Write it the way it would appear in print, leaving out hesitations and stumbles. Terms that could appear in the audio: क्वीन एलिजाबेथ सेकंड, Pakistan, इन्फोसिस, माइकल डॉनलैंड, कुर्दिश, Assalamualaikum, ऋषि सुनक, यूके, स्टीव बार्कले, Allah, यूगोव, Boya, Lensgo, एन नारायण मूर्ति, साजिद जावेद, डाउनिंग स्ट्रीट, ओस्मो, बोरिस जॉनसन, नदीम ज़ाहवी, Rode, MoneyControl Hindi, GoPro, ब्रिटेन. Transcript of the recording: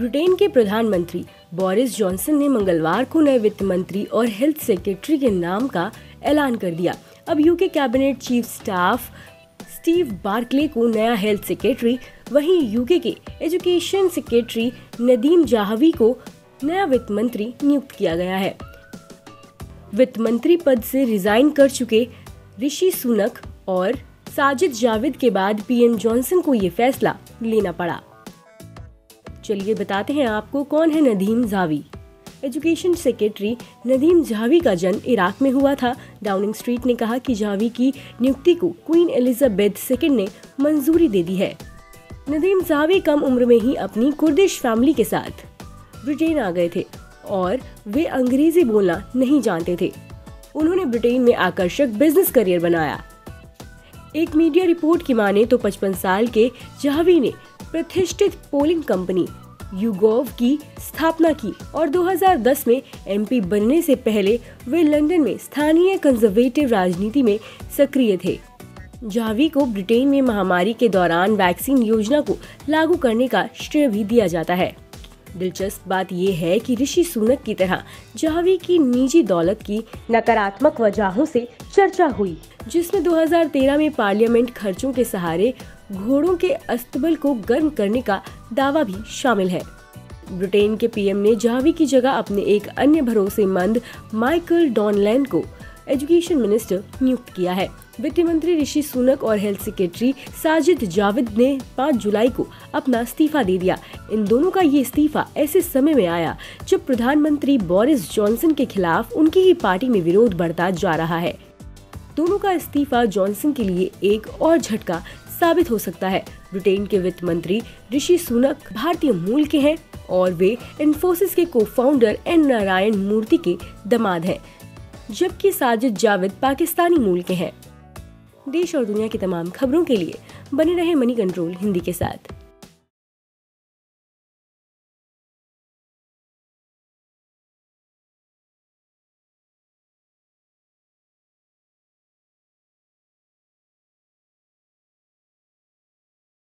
ब्रिटेन के प्रधानमंत्री बोरिस जॉनसन ने मंगलवार को नए वित्त मंत्री और हेल्थ सेक्रेटरी के नाम का ऐलान कर दिया। अब यूके cabinet chief staff स्टीव बार्कले को नया हेल्थ सेक्रेटरी, वहीं यूके के एजुकेशन सेक्रेटरी नदीम ज़ाहवी को नया वित्त मंत्री नियुक्त किया गया है। वित्त मंत्री पद से रिजाइन कर चुके ऋषि सुनक और साजिद जावेद के बाद पीएम जॉनसन को ये फैसला लेना पड़ा। चलिए बताते हैं आपको कौन है नदीम ज़ाहवी। Education secretary नदीम ज़ाहवी का जन्म इराक में हुआ था। डाउनिंग स्ट्रीट ने कहा कि ज़ाहवी की नियुक्ति को क्वीन एलिजाबेथ सेकंड ने मंजूरी दे दी है। नदीम ज़ाहवी कम उम्र में ही अपनी कुर्दिश फैमिली के साथ ब्रिटेन आ गए थे और वे अंग्रेजी बोलना नहीं जानते थे। उन्होंने ब्रिटेन में आकर्षक बिजनेस करियर बनाया। एक मीडिया रिपोर्ट की माने तो 55 साल के ज़ाहवी ने प्रतिष्ठित पोलिंग कंपनी यूगोव की स्थापना की और 2010 में एमपी बनने से पहले वे लंदन में स्थानीय कंजर्वेटिव राजनीति में सक्रिय थे। ज़ाहवी को ब्रिटेन में महामारी के दौरान वैक्सीन योजना को लागू करने का श्रेय भी दिया जाता है। दिलचस्प बात यह है कि ऋषि सुनक की तरह ज़ाहवी की निजी दौलत की नकारात्मक वजहों से चर्चा हुई, जिसमें 2013 में पार्लियामेंट खर्चों के सहारे घोड़ों के अस्तबल को गर्म करने का दावा भी शामिल है। ब्रिटेन के पीएम ने ज़ाहवी की जगह अपने एक अन्य भरोसेमंद माइकल डॉनलैंड को एजुकेशन मिनिस्टर नियुक्त किया है। वित्त मंत्री ऋषि सुनक और हेल्थ सेक्रेटरी साजिद जावेद ने 5 जुलाई को अपना इस्तीफा दे दिया। इन दोनों का ये इस्तीफा ऐसे समय में आया जब प्रधानमंत्री बोरिस जॉनसन के खिलाफ उनकी ही पार्टी में विरोध बढ़ता जा रहा है। दोनों का इस्तीफा जॉनसन के लिए एक और झटका साबित हो सकता है। ब्रिटेन के वित्त मंत्री ऋषि सुनक भारतीय मूल के हैं और वे इन्फोसिस के कोफाउंडर एन नारायण मूर्ति के दामाद हैं, जबकि साजिद जावेद पाकिस्तानी मूल के हैं। देश और दुनिया की तमाम खबरों के लिए बने रहे मनी कंट्रोल हिंदी के साथ।